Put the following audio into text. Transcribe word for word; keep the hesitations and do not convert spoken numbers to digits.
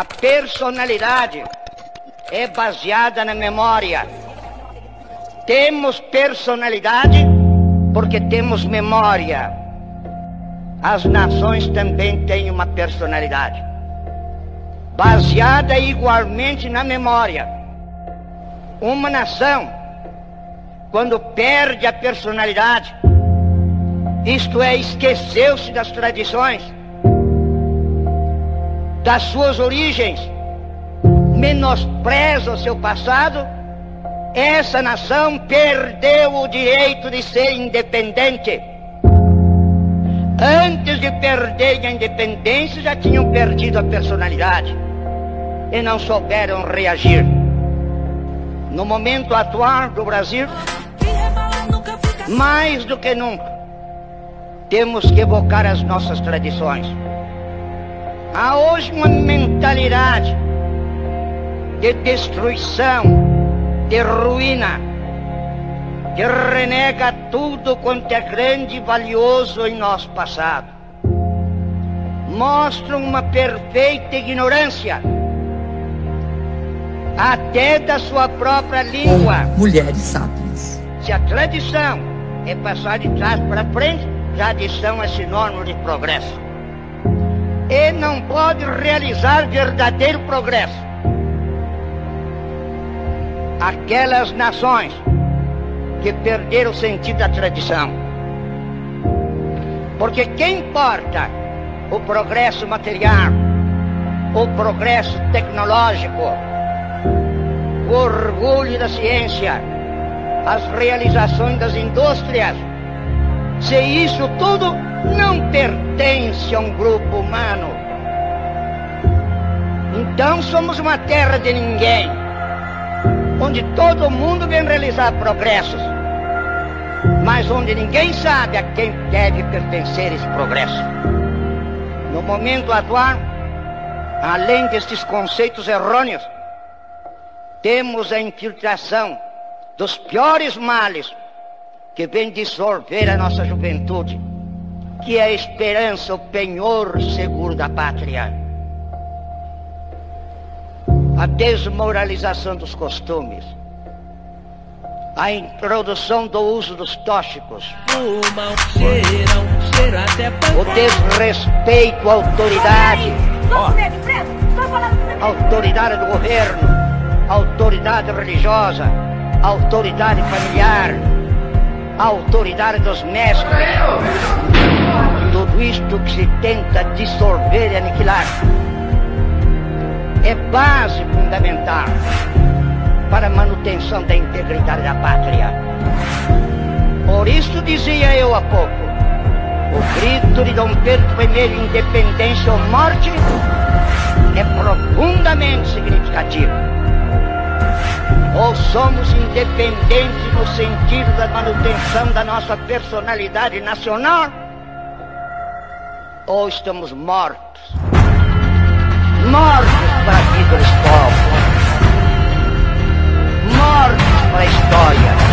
A personalidade é baseada na memória. Temos personalidade porque temos memória. As nações também têm uma personalidade, baseada igualmente na memória. Uma nação, quando perde a personalidade, isto é, esqueceu-se das tradições, das suas origens, menospreza o seu passado, essa nação perdeu o direito de ser independente. Antes de perderem a independência, já tinham perdido a personalidade e não souberam reagir. No momento atual do Brasil, mais do que nunca, temos que evocar as nossas tradições. Há hoje uma mentalidade de destruição, de ruína, que renega tudo quanto é grande e valioso em nosso passado. Mostram uma perfeita ignorância até da sua própria língua. Mulheres sábias. Se a tradição é passar de trás para frente, tradição é sinônimo de progresso. E não pode realizar verdadeiro progresso aquelas nações que perderam o sentido da tradição. Porque quem importa o progresso material, o progresso tecnológico, o orgulho da ciência, as realizações das indústrias, se isso tudo não pertence a um grupo humano? Então somos uma terra de ninguém, onde todo mundo vem realizar progressos, mas onde ninguém sabe a quem deve pertencer esse progresso. No momento atual, além destes conceitos errôneos, temos a infiltração dos piores males que vem dissolver a nossa juventude, que é a esperança, o penhor seguro da pátria. A desmoralização dos costumes, a introdução do uso dos tóxicos, o desrespeito à autoridade, à autoridade do governo, à autoridade religiosa, à autoridade familiar, à autoridade dos mestres. Tudo isto que se tenta dissolver e aniquilar é base fundamental para a manutenção da integridade da pátria. Por isso dizia eu há pouco, o grito de Dom Pedro primeiro, independência ou morte, é profundamente significativo. Ou somos independentes no sentido da manutenção da nossa personalidade nacional, ou estamos mortos. Mortos para a vida dos povos, mortos para a história.